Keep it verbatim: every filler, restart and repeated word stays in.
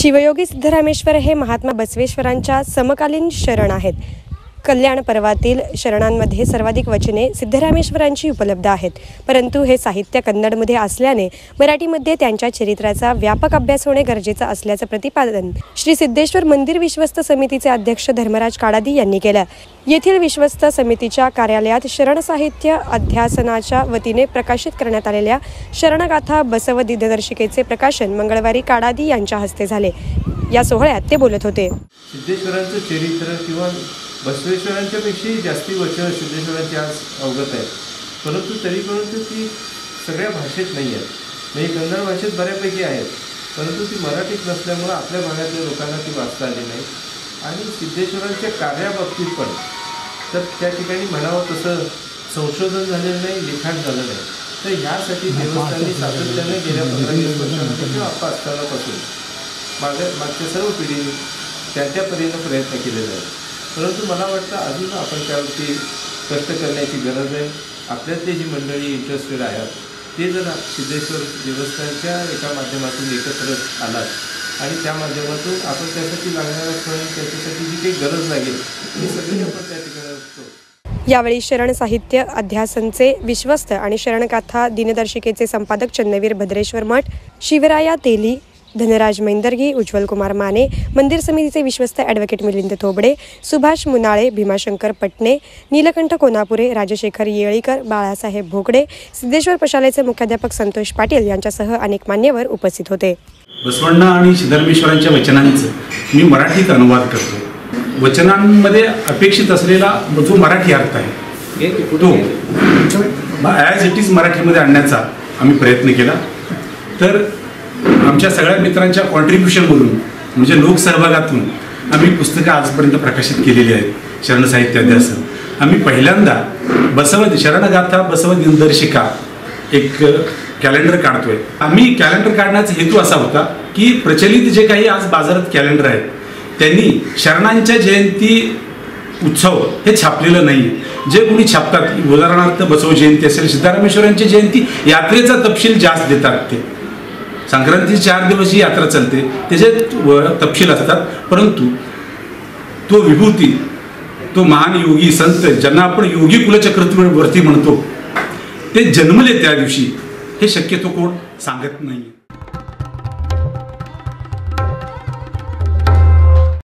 शिवयोगी सिद्धरामेश्वर हे महात्मा बसवेश्वरांच्या समकालीन शरण आहेत. कल्याण पर्वातील शरणांमध्ये सर्वाधिक वचने सिद्धरामेश्वरांची उपलब्ध आहेत, परंतु हे साहित्य कन्नडमध्ये असल्याने मराठीमध्ये त्यांच्या चरित्राचा व्यापक अभ्यास होणे गरजेचं असल्याचं प्रतिपादन श्री सिद्धेश्वर मंदिर विश्वस्त समितीचे अध्यक्ष धर्मराज काडादी यांनी केलं. येथील विश्वस्त समितीच्या कार्यालयात शरण साहित्य अध्यासनाच्या वतीने प्रकाशित करण्यात आलेल्या शरणगाथा बसव दिग्दर्शिकेचे प्रकाशन मंगळवारी काडादी यांच्या हस्ते झाले. या सोहळ्यात ते बोलत होते. सिद्धेश्वरांचं चरित्र किंवा बसवेश्वरांच्यापेक्षाही जास्ती वचन सिद्धेश्वरांची आज अवगत आहेत, परंतु तरी परंतु ती सगळ्या भाषेत नाही आहेत. म्हणजे कन्नड भाषेत बऱ्यापैकी आहेत, परंतु ती मराठीत नसल्यामुळं आपल्या भागातल्या लोकांना ती वाचता आली नाही. आणि सिद्धेश्वरांच्या कार्याबाबतीत पण तर त्या ठिकाणी म्हणावं तसं संशोधन झालेलं नाही, लिखाण झालं नाही. तर ह्यासाठी देवस्थानी सातत्याने गेल्या पंधरा वीस वर्षांपासून किंवा आप्पा असतानापासून माग मागच्या सर्व पिढीने त्या त्या परीने प्रयत्न केलेला आहे. परंतु मला वाटतं अजून आपण त्यावरती कष्ट करण्याची गरज आहे. आपल्यातले जी मंडळी इंटरेस्टेड आहेत ते जर सिद्धेश्वर देवस्थानच्या एका माध्यमातून एकत्र आलात आणि त्या माध्यमातून आपण त्यासाठी लागणारा फळ त्याच्यासाठी जी काही गरज लागेल ती सगळी आपण त्या ठिकाणी असतो. यावेळी शरण साहित्य अध्यासनचे विश्वस्त आणि शरणगाथा दिनदर्शिकेचे संपादक चन्नवीर भद्रेश्वर मठ, शिवराया तेली, धनराज मैंदर्गी, उज्ज्वलकुमार माने, मंदिर समितीचे विश्वस्त ॲडव्होकेट मिलिंद थोबडे, सुभाष मुनाळे, भीमाशंकर पटणे, नीलकंठ कोनापुरे, राजशेखर येळीकर, बाळासाहेब भोगडे, सिद्धेश्वर प्रशालेचे मुख्याध्यापक संतोष पाटील यांच्यासह अनेक मान्यवर उपस्थित होते. बसवण्णा आणि सिद्धरामेश्वरांच्या वचनांचं मी मराठीत अनुवाद करतो. वचनांमध्ये अपेक्षित असलेला जो मराठी अर्थ आहे तो ॲज इट इज मराठीमध्ये आणण्याचा आम्ही प्रयत्न केला. तर आमच्या सगळ्या मित्रांच्या कॉन्ट्रीब्युशनमधून म्हणजे लोकसहभागातून आम्ही पुस्तकं आजपर्यंत प्रकाशित केलेली आहेत. शरण साहित्य अध्यासन आम्ही पहिल्यांदा बसव शरणगाथा बसव दिनदर्शिका एक कॅलेंडर काढतोय. आम्ही कॅलेंडर काढण्याचा हेतू असा होता की प्रचलित जे काही आज बाजारात कॅलेंडर आहेत त्यांनी शरणांच्या जयंती उत्सव हे छापलेलं नाही. जे कोणी छापतात, उदाहरणार्थ बसव जयंती असेल, सिद्धरामेश्वरांची जयंती, यात्रेचा तपशील जास्त देतात. ते संक्रांती चार दिवस ही यात्रा चालते, त्याच्यात तपशील असतात, परंतु तो विभूती, तो महान योगी संत ज्यांना आपण योगी कुलचक्रवर्ती म्हणतो, ते जन्मले त्या दिवशी हे शक्यतो कोण सांगत नाही.